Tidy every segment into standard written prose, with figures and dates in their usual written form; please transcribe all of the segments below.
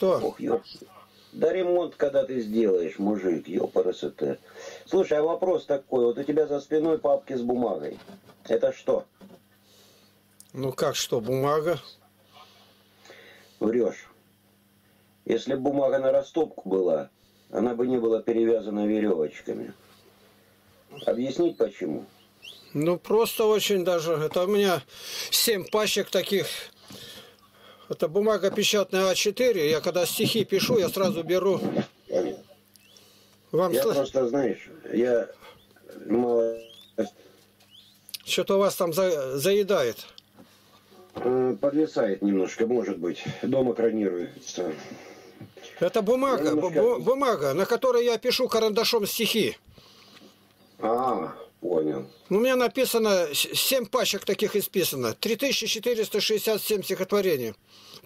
Что? Ох, да ремонт, когда ты сделаешь, мужик, ёпарасоте. Слушай, а вопрос такой, вот у тебя за спиной папки с бумагой. Это что? Ну как что, бумага? Врешь. Если бы бумага на растопку была, она бы не была перевязана веревочками. Объяснить почему? Ну просто очень даже, это у меня 7 пачек таких. Это бумага печатная А4, я когда стихи пишу, я сразу беру. Вам я просто, знаешь, я мало... Что-то вас там заедает. Подвисает немножко, может быть. Дома экранируется. Это бумага, бумага, на которой я пишу карандашом стихи. А, понял. У меня написано 7 пачек таких исписано. 3467 стихотворений.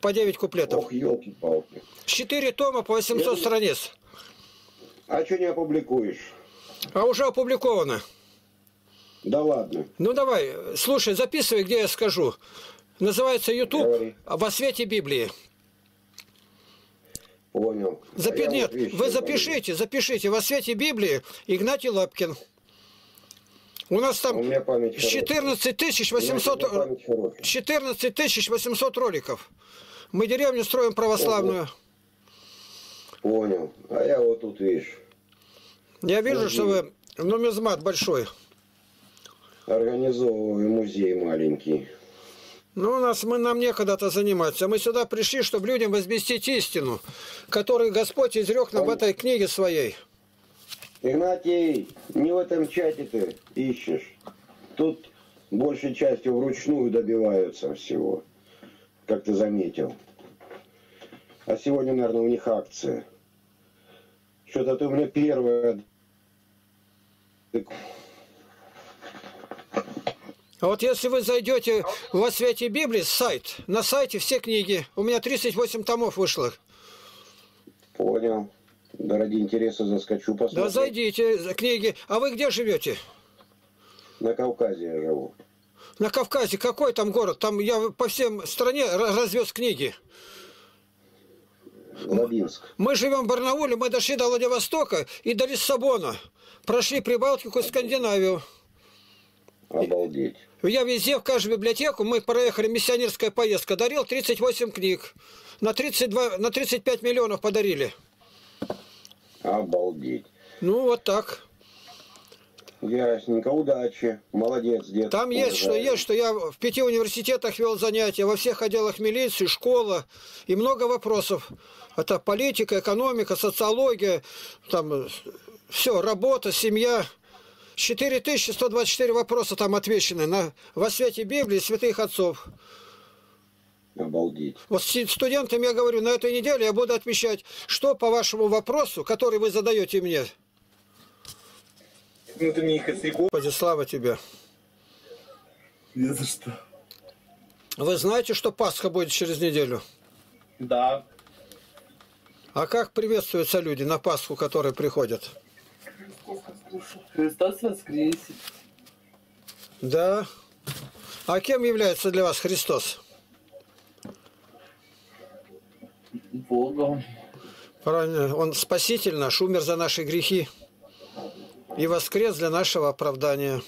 По 9 куплетов. Ох, ёлки-палки. 4 тома по 800 страниц. А что не опубликуешь? А уже опубликовано. Да ладно. Ну давай, слушай, записывай, где я скажу. Называется YouTube «Во свете Библии». Понял. Нет, вы запишите, запишите «Во свете Библии» Игнатий Лапкин. У нас там 14 800 роликов. Мы деревню строим православную. Понял. А я вот тут вижу. Я вижу, что вы нумизмат большой. Организовываю музей маленький. Ну, нам некогда-то заниматься. Мы сюда пришли, чтобы людям возместить истину, которую Господь изрек нам в этой книге своей. Игнатий, не в этом чате ты ищешь. Тут большей частью вручную добиваются всего, как ты заметил. А сегодня, наверное, у них акция. Что-то ты у меня первое. А вот если вы зайдете в «Во свете Библии» сайт, на сайте все книги. У меня 38 томов вышло. Понял. Да ради интереса заскочу, посмотрю. Да зайдите за книги. А вы где живете? На Кавказе я живу. На Кавказе? Какой там город? Там я по всем стране развез книги. Лабинск. Мы живем в Барнауле, мы дошли до Владивостока и до Лиссабона. Прошли Прибалтику и Скандинавию. Обалдеть. Я везде, в каждую библиотеку, мы проехали, миссионерская поездка, дарил 38 книг. На 35 миллионов подарили. Обалдеть. Ну, вот так. Ясненько, удачи. Молодец, дед. Там есть, что я в 5 университетах вел занятия, во всех отделах милиции, школа и много вопросов. Это политика, экономика, социология, там все, работа, семья. 4124 вопроса там отвечены во свете Библии святых отцов. Обалдеть. Вот студентам я говорю, на этой неделе я буду отвечать, что по вашему вопросу, который вы задаете мне. Ну ты мне их отсекал. Господи, слава тебе. Не за что. Вы знаете, что Пасха будет через неделю? Да. А как приветствуются люди на Пасху, которые приходят? Христос воскресе. Да. А кем является для вас Христос? Богом. Правильно. Он спаситель наш, умер за наши грехи и воскрес для нашего оправдания.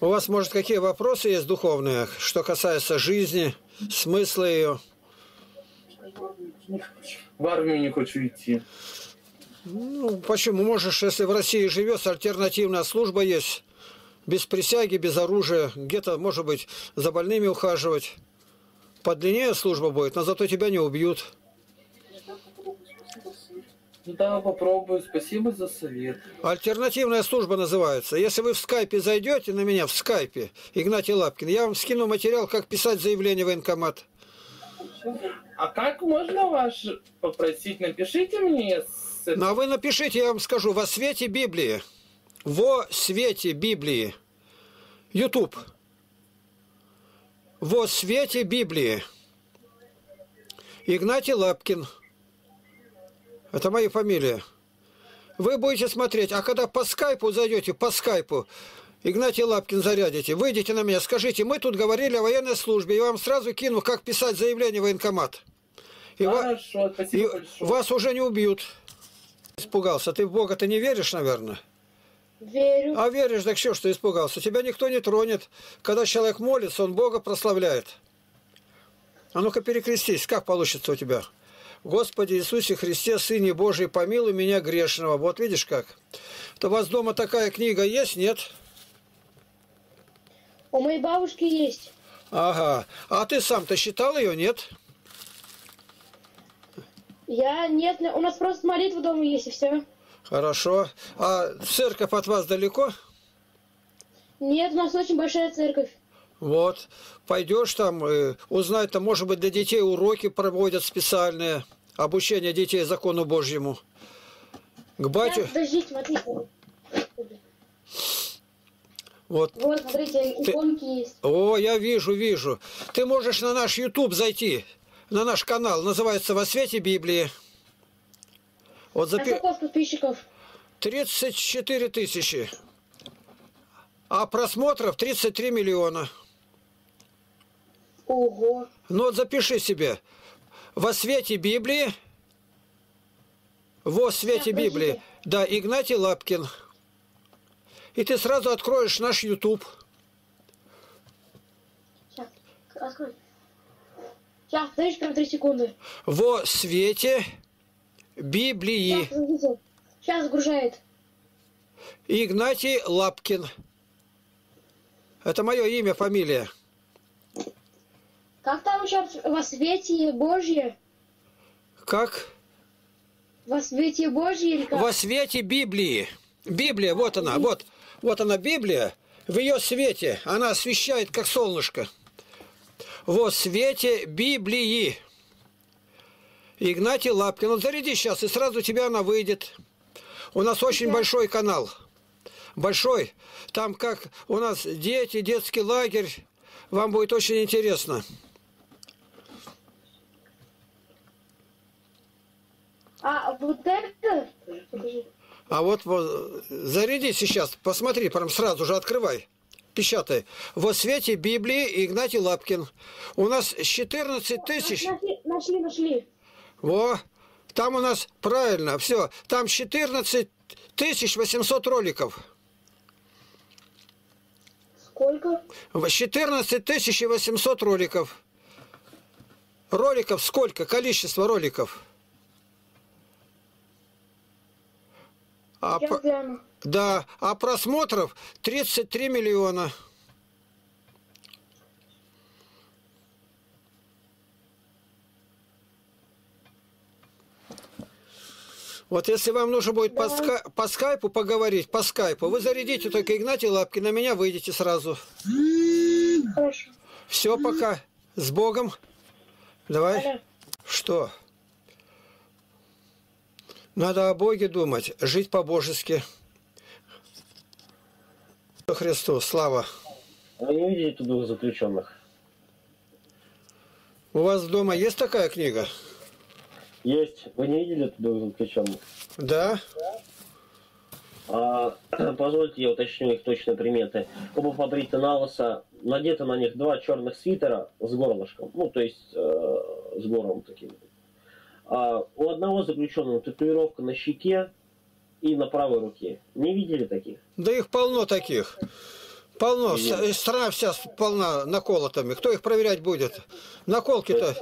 У вас, может, какие вопросы есть духовные, что касается жизни, смысла ее? В армию не хочу идти. Ну, почему? Можешь, если в России живешь, альтернативная служба есть. Без присяги, без оружия. Где-то, может быть, за больными ухаживать. Подлиннее служба будет, но зато тебя не убьют. Да, попробую. Спасибо за совет. Альтернативная служба называется. Если вы в скайпе зайдете на меня, в скайпе, Игнатий Лапкин, я вам скину материал, как писать заявление в военкомат. А как можно вас попросить? Напишите мне. Ну, а вы напишите, я вам скажу. Во свете Библии. Во свете Библии. YouTube. Во свете Библии. Игнатий Лапкин. Это моя фамилия. Вы будете смотреть. А когда по скайпу зайдете, по скайпу, Игнатий Лапкин, зарядите, выйдите на меня, скажите, мы тут говорили о военной службе, я вам сразу кину, как писать заявление в военкомат. И хорошо, спасибо большое. Вас уже не убьют. Испугался. Ты в Бога-то не веришь, наверное? Верю. А веришь, так все, что испугался. Тебя никто не тронет. Когда человек молится, он Бога прославляет. А ну-ка перекрестись, как получится у тебя? Господи Иисусе Христе, Сыне Божий, помилуй меня грешного. Вот видишь как? То у вас дома такая книга есть, нет? У моей бабушки есть. Ага. А ты сам-то читал ее, нет? Я нет, у нас просто молитва дома есть и все. Хорошо. А церковь от вас далеко? Нет, у нас очень большая церковь. Вот. Пойдешь там, узнать, там, может быть, для детей уроки проводят специальные, обучение детей закону Божьему. К батю... Подожди, смотрите. Вот. Вот, смотрите, иконки есть. О, я вижу, вижу. Ты можешь на наш YouTube зайти, на наш канал. Называется «Во свете Библии». Вот запи... А сколько подписчиков? 34 тысячи. А просмотров 33 миллиона. Ого. Ну вот запиши себе. «Во свете Библии». «Во свете Библии». Да, Игнатий Лапкин. И ты сразу откроешь наш YouTube. Сейчас, открой. Сейчас, даешь прям 3 секунды. «Во свете Библии». Сейчас загружает. Игнатий Лапкин. Это мое имя, фамилия. Как там еще «Во свете Божье»? Как? «Во свете Божье» или как? «Во свете Библии». Библия, вот она, вот. Вот она, Библия. В ее свете она освещает, как солнышко. «Во свете Библии». Игнатий Лапкин. Вот заряди сейчас, и сразу тебя она выйдет. У нас очень большой канал. Большой. Там как у нас дети, детский лагерь. Вам будет очень интересно. А вот это? А вот, вот заряди сейчас, посмотри, прям сразу же открывай. Печатай. «Во свете Библии» Игнатий Лапкин. У нас 14 тысяч... Нашли, нашли. Во, там у нас, правильно, все. Там 14 800 роликов. Сколько? 14 800 роликов. Роликов сколько? Количество роликов. А да, а просмотров 33 миллиона. Вот если вам нужно будет да. по скайпу поговорить, по скайпу, вы зарядите только Игнатий Лапкин, на меня выйдете сразу. Хорошо. Все, пока. С Богом. Давай. Алло. Что? Надо о Боге думать, жить по-божески. Христу, слава. Вы не видите двух заключенных? У вас дома есть такая книга? Есть. Вы не видели двух заключенных? Да. А, позвольте, я уточню их точные приметы. Оба побриты на лысо, надето на них 2 черных свитера с горлышком. Ну, то есть с горлом таким. А у одного заключенного татуировка на щеке и на правой руке. Не видели таких? Да их полно таких. Полно. Страна вся полна наколотами. Кто их проверять будет? Наколки-то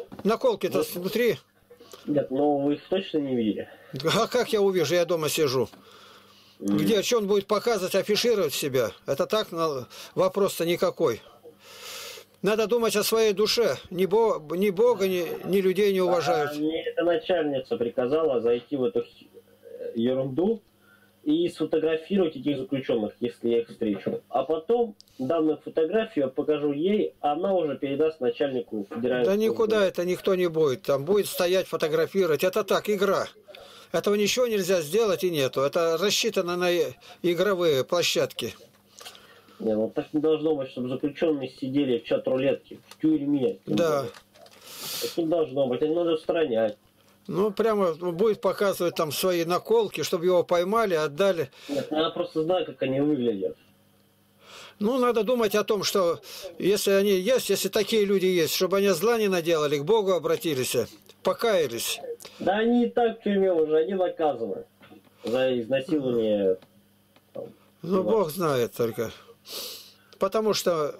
внутри. Нет, но вы их точно не видели? А как я увижу? Я дома сижу. Где? Что он будет показывать, афишировать себя? Это так? Вопрос-то никакой. Надо думать о своей душе. Ни Бога, ни людей не уважают. Мне эта начальница приказала зайти в эту ерунду и сфотографировать этих заключенных, если я их встречу. А потом данную фотографию я покажу ей, она уже передаст начальнику федерального... Да никуда это никто не будет. Там будет стоять, фотографировать. Это так, игра. Этого ничего нельзя сделать и нету. Это рассчитано на игровые площадки. Не, ну так не должно быть, чтобы заключенные сидели в чат-рулетке, в тюрьме. Да. Так не должно быть, это надо устранять. Ну, прямо будет показывать там свои наколки, чтобы его поймали, отдали. Нет, я просто знаю, как они выглядят. Ну, надо думать о том, что если они есть, если такие люди есть, чтобы они зла не наделали, к Богу обратились, покаялись. Да они и так в тюрьме уже, они наказаны за изнасилование. Ну, Бог знает только. Потому что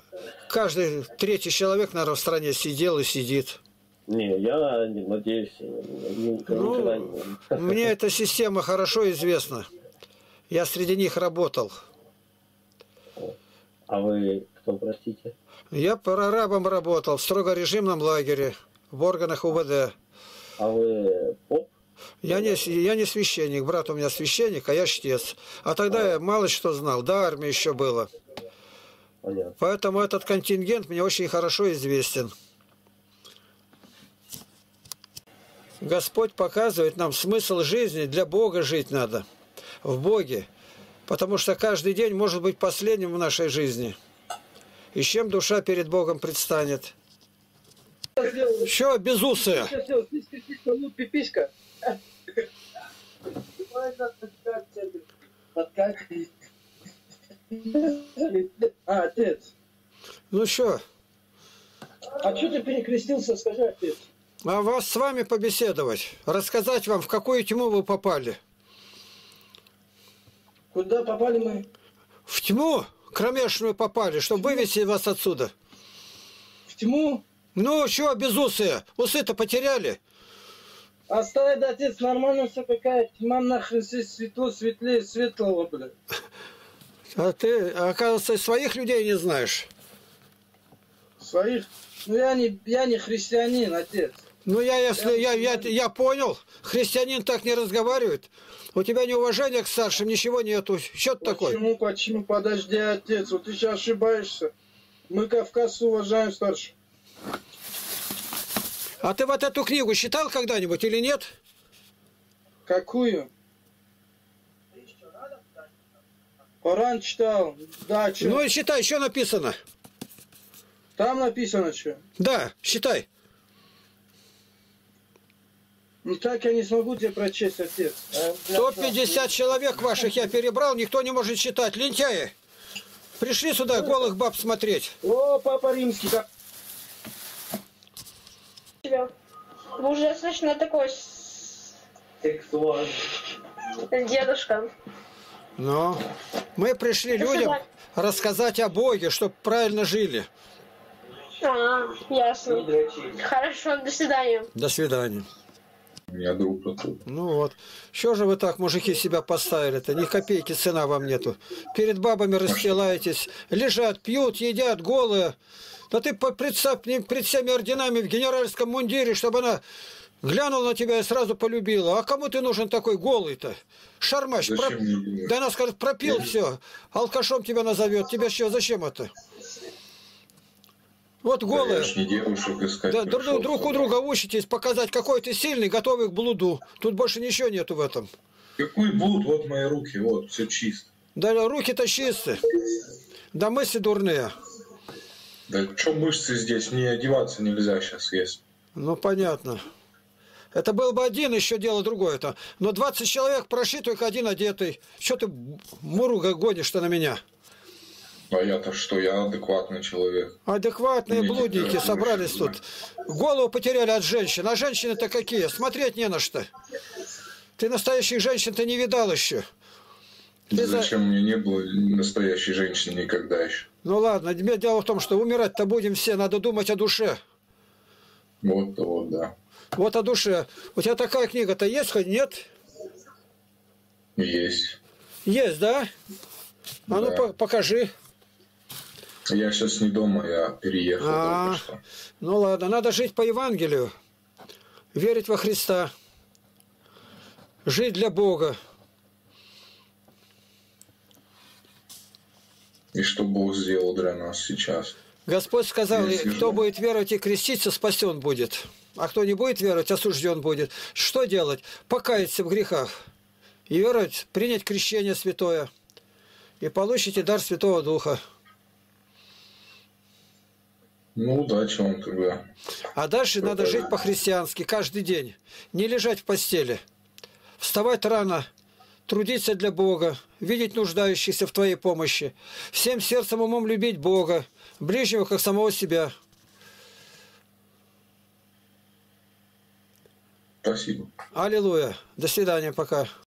каждый третий человек, наверное, в стране сидел и сидит. Не, я не надеюсь. Ну, мне эта система хорошо известна. Я среди них работал. А вы кто, простите? Я прорабом работал в строгорежимном лагере, в органах УВД. А вы поп? Я не священник, брат у меня священник, а я чтец. А тогда я мало что знал, да, армия еще была. Понятно. Поэтому этот контингент мне очень хорошо известен. Господь показывает нам смысл жизни, для Бога жить надо, в Боге. Потому что каждый день может быть последним в нашей жизни. И чем душа перед Богом предстанет? Еще безусая. Ну что? А что ты перекрестился, скажи, отец? А вас с вами побеседовать, рассказать вам, в какую тьму вы попали. Куда попали мы? В тьму кромешную попали, чтобы вывести вас отсюда. В тьму? Ну, чего безусые? Усы-то потеряли. Оставит, отец, нормально все какая тьма, нахрен здесь светло, светлее светлого, блядь. А ты, оказывается, своих людей не знаешь. Своих? Ну, я не христианин, отец. Ну, я понял, христианин так не разговаривает. У тебя неуважение к старшим, ничего нету. Что ты такой? Почему? Подожди, отец, вот ты сейчас ошибаешься. Мы кавказцы уважаем старших. А ты вот эту книгу читал когда-нибудь или нет? Какую? Коран читал. Да, читал. Ну и читай, что написано? Там написано что? Да, читай. Ну так я не смогу тебе прочесть, отец. 150 человек ваших я перебрал, никто не может читать. Лентяи, пришли сюда голых баб смотреть. О, папа римский. Вы уже слышно такой... Дедушка. Ну, мы пришли людям рассказать о Боге, чтобы правильно жили. А, ясно. Хорошо, до свидания. До свидания. Я друг против. Ну вот. Что же вы так, мужики, себя поставили-то? Ни копейки цена вам нету. Перед бабами расстилаетесь. Лежат, пьют, едят, голые. Да ты представь пред всеми орденами в генеральском мундире, чтобы она глянула на тебя и сразу полюбила. А кому ты нужен такой голый-то? Шармач. Да она скажет, пропил все. Алкашом тебя назовет. Тебя что, зачем это? Вот голые. Да, друг у друга учитесь показать, какой ты сильный, готовый к блуду. Тут больше ничего нету в этом. Какой блуд? Вот мои руки, вот, все чисто. Да, руки-то чистые. Да мысли дурные. Да что мышцы здесь? Мне одеваться нельзя сейчас, есть. Ну, понятно. Это был бы один, еще дело другое-то. Но 20 человек прошли, только один одетый. Что ты муруга гонишь-то на меня? А я-то что? Я адекватный человек. Адекватные блудники собрались тут. Голову потеряли от женщин. А женщины-то какие? Смотреть не на что. Ты настоящих женщин-то не видал еще. Зачем мне не было настоящей женщины никогда еще? Ну ладно, дело в том, что умирать-то будем все. Надо думать о душе. Вот-то вот, да. Вот о душе. У тебя такая книга-то есть хоть нет? Есть. Есть, да? А ну да. Покажи. Я сейчас не дома, я переехал. Ну ладно, надо жить по Евангелию, верить во Христа, жить для Бога. И что Бог сделал для нас сейчас? Господь сказал, кто будет веровать и креститься, спасен будет. А кто не будет веровать, осужден будет. Что делать? Покаяться в грехах и веровать, принять крещение святое. И получите дар Святого Духа. Ну, удачи вам тогда. А дальше надо жить по-христиански каждый день. Не лежать в постели. Вставать рано, трудиться для Бога, видеть нуждающихся в Твоей помощи, всем сердцем, умом любить Бога, ближнего, как самого себя. Спасибо. Аллилуйя. До свидания. Пока.